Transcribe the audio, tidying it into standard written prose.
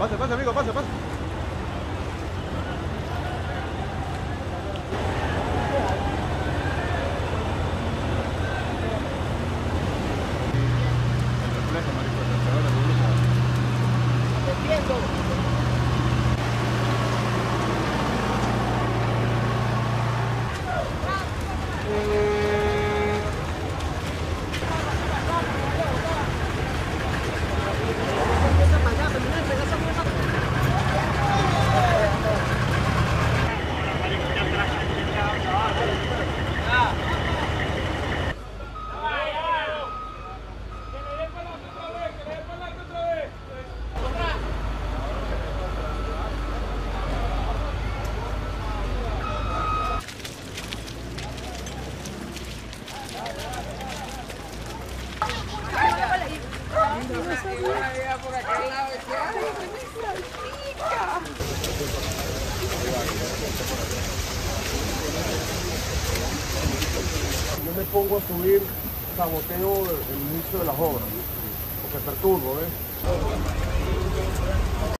Pase, pase, amigo, pase, pase. Yo me pongo a subir, saboteo el inicio de las obras, porque perturbo, ¿eh?